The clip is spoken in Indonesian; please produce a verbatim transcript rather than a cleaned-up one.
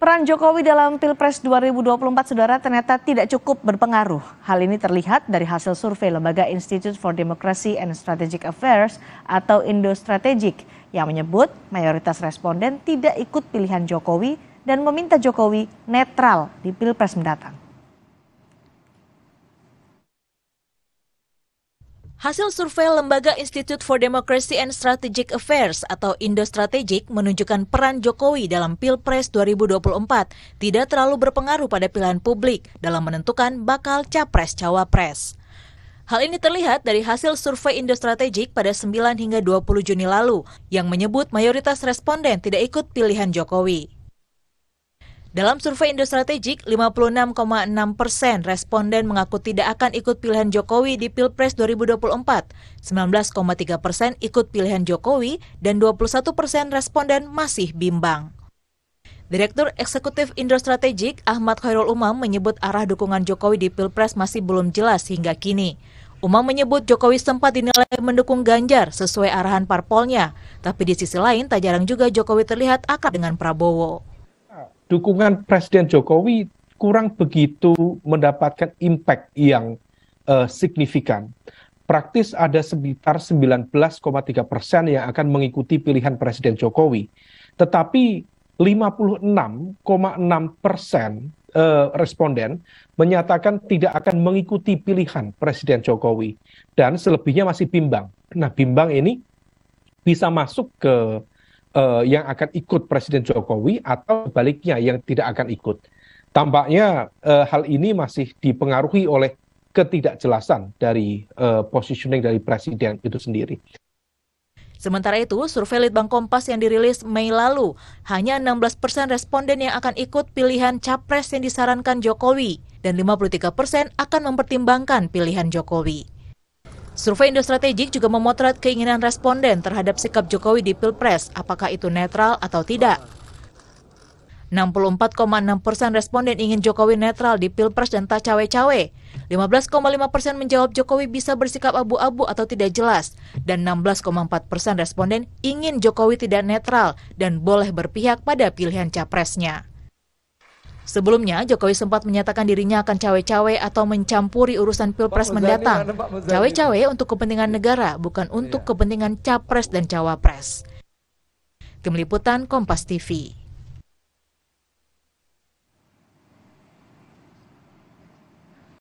Peran Jokowi dalam Pilpres dua ribu dua puluh empat, saudara, ternyata tidak cukup berpengaruh. Hal ini terlihat dari hasil survei lembaga Institute for Democracy and Strategic Affairs atau Indostrategic yang menyebut mayoritas responden tidak ikut pilihan Jokowi dan meminta Jokowi netral di Pilpres mendatang. Hasil survei lembaga Institute for Democracy and Strategic Affairs atau Indostrategic menunjukkan peran Jokowi dalam Pilpres dua ribu dua puluh empat tidak terlalu berpengaruh pada pilihan publik dalam menentukan bakal capres-cawapres. Hal ini terlihat dari hasil survei Indostrategic pada sembilan hingga dua puluh Juni lalu yang menyebut mayoritas responden tidak ikut pilihan Jokowi. Dalam survei Indostrategic, lima puluh enam koma enam persen responden mengaku tidak akan ikut pilihan Jokowi di Pilpres dua ribu dua puluh empat, sembilan belas koma tiga persen ikut pilihan Jokowi, dan dua puluh satu persen responden masih bimbang. Direktur Eksekutif Indostrategic, Ahmad Khairul Umam, menyebut arah dukungan Jokowi di Pilpres masih belum jelas hingga kini. Umam menyebut Jokowi sempat dinilai mendukung Ganjar sesuai arahan parpolnya, tapi di sisi lain tak jarang juga Jokowi terlihat akrab dengan Prabowo. Dukungan Presiden Jokowi kurang begitu mendapatkan impact yang uh, signifikan. Praktis ada sekitar sembilan belas koma tiga persen yang akan mengikuti pilihan Presiden Jokowi. Tetapi lima puluh enam koma enam persen uh, responden menyatakan tidak akan mengikuti pilihan Presiden Jokowi. Dan selebihnya masih bimbang. Nah, bimbang ini bisa masuk ke Uh, yang akan ikut Presiden Jokowi atau sebaliknya yang tidak akan ikut. Tampaknya uh, hal ini masih dipengaruhi oleh ketidakjelasan dari uh, positioning dari Presiden itu sendiri. Sementara itu, survei Litbang Kompas yang dirilis Mei lalu, hanya enam belas persen responden yang akan ikut pilihan capres yang disarankan Jokowi, dan lima puluh tiga persen akan mempertimbangkan pilihan Jokowi. Survei Indostrategic juga memotret keinginan responden terhadap sikap Jokowi di Pilpres, apakah itu netral atau tidak. enam puluh empat koma enam persen responden ingin Jokowi netral di Pilpres dan tak cawe-cawe. lima belas koma lima persen menjawab Jokowi bisa bersikap abu-abu atau tidak jelas. Dan enam belas koma empat persen responden ingin Jokowi tidak netral dan boleh berpihak pada pilihan capresnya. Sebelumnya, Jokowi sempat menyatakan dirinya akan cawe-cawe atau mencampuri urusan Pilpres mendatang. Cawe-cawe untuk kepentingan negara, bukan untuk kepentingan capres dan cawapres. Tim Liputan Kompas T V.